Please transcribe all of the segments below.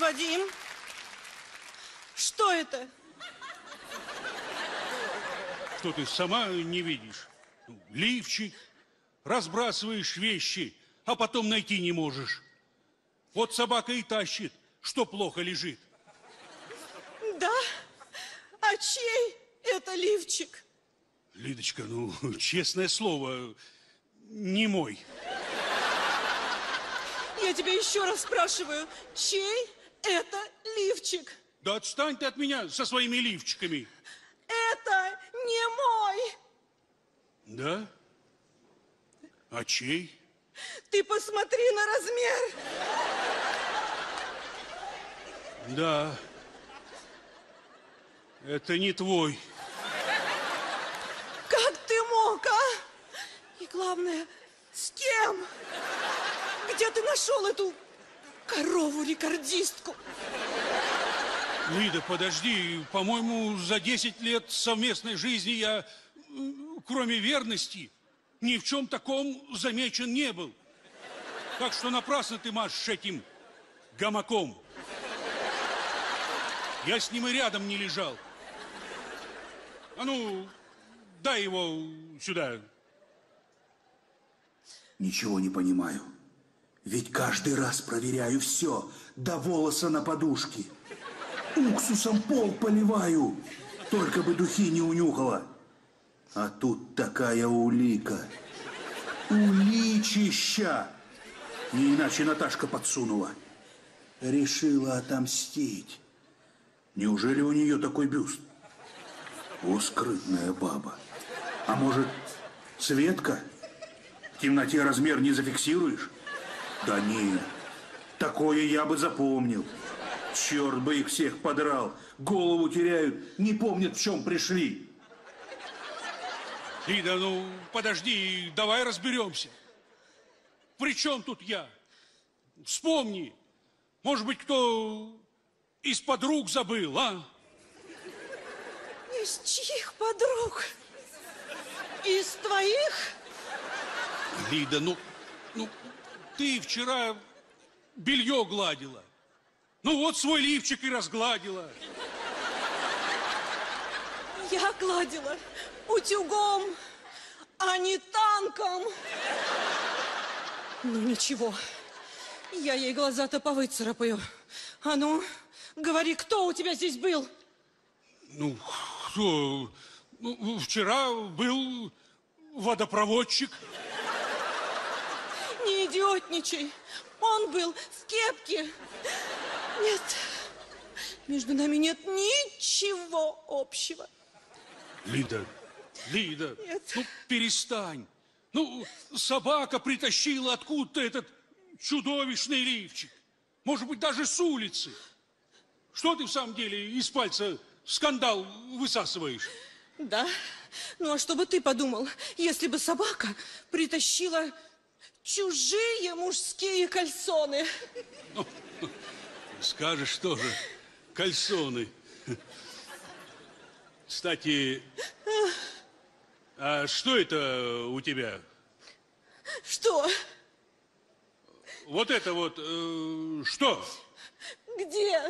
Вадим. Что это? Что ты сама не видишь? Лифчик, разбрасываешь вещи, а потом найти не можешь. Вот собака и тащит, что плохо лежит. Да? А чей это лифчик? Лидочка, ну, честное слово, не мой. Я тебя еще раз спрашиваю, чей это лифчик? Да отстань ты от меня со своими лифчиками. Это не мой. Да? А чей? Ты посмотри на размер. Да. Это не твой. Как ты мог, а? И главное, с кем? Где ты нашел эту корову-рекордистку? Лида, подожди, по-моему, за 10 лет совместной жизни я, кроме верности, ни в чем таком замечен не был. Так что напрасно ты машешь этим гамаком. Я с ним и рядом не лежал. А ну, дай его сюда. Ничего не понимаю. Ведь каждый раз проверяю все, до волоса на подушке. Уксусом пол поливаю, только бы духи не унюхала. А тут такая улика. Уличища! Не иначе Наташка подсунула. Решила отомстить. Неужели у нее такой бюст? О, скрытная баба. А может, Светка? В темноте размер не зафиксируешь? Да нет, такое я бы запомнил. Черт бы их всех подрал. Голову теряют, не помнят, в чем пришли. Лида, ну подожди, давай разберемся. При чем тут я? Вспомни. Может быть, кто из подруг забыл, а? Из чьих подруг? Из твоих? Лида, ну ты вчера белье гладила. Ну вот свой лифчик и разгладила. Я гладила утюгом, а не танком. Ну ничего, я ей глаза-то повыцарапаю. А ну, говори, кто у тебя здесь был? Ну, кто? Ну, вчера был водопроводчик. Не идиотничай, он был в кепке. Нет, между нами нет ничего общего. Лида, нет. Ну перестань. Ну, собака притащила откуда-то этот чудовищный лифчик. Может быть, даже с улицы. Что ты в самом деле из пальца скандал высасываешь? Да, ну а что бы ты подумал, если бы собака притащила чужие мужские кальсоны? Ну, скажешь тоже, кальсоны. Кстати, а что это у тебя? Что? Вот это вот, что? Где?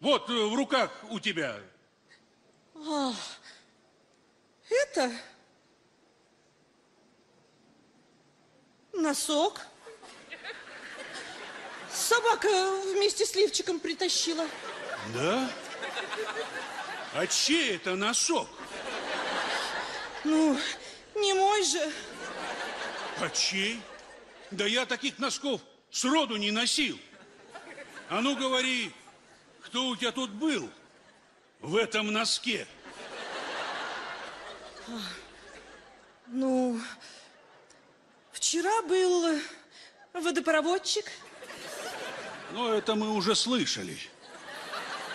Вот в руках у тебя. А, это? Носок. Собака вместе с лифчиком притащила. Да? А чей это носок? Ну, не мой же. А чей? Да я таких носков сроду не носил. А ну говори, кто у тебя тут был в этом носке? Ну, вчера был водопроводчик. Ну, это мы уже слышали.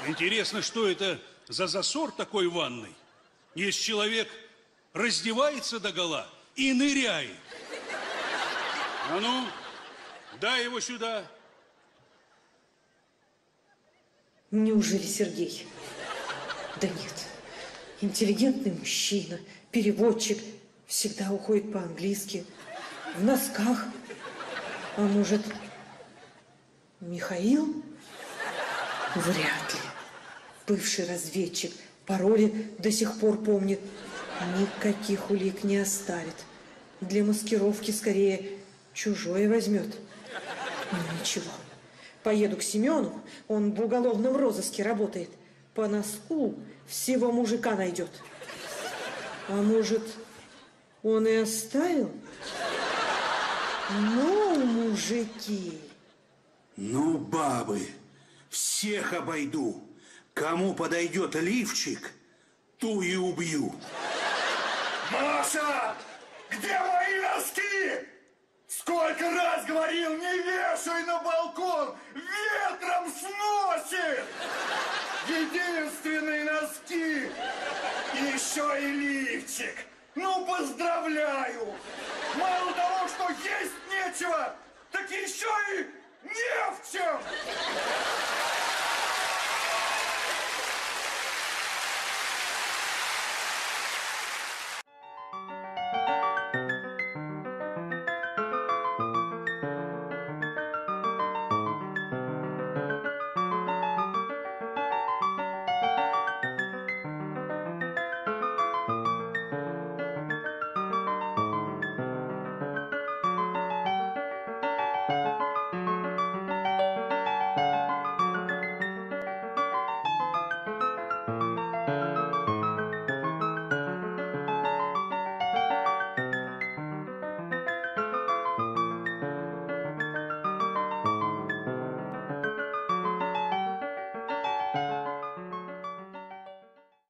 Интересно, что это за засор такой ванной? Есть человек раздевается догола и ныряет. А ну, дай его сюда. Неужели Сергей? Да нет. Интеллигентный мужчина, переводчик, всегда уходит по-английски, в носках. А может, Михаил? Вряд ли. Бывший разведчик пароли до сих пор помнит. Никаких улик не оставит. Для маскировки скорее чужое возьмет. Ну ничего. Поеду к Семену, он в уголовном розыске работает. По носку всего мужика найдет. А может, он и оставил? Ну, мужики. Ну, бабы, всех обойду. Кому подойдет лифчик, ту и убью. Маша, где мои носки? Сколько раз говорил, не вешай на балкон, ветром сносит! Единственные носки, еще и лифчик. Ну, поздравляю! Мало того, что есть нечего, так еще и не в чем!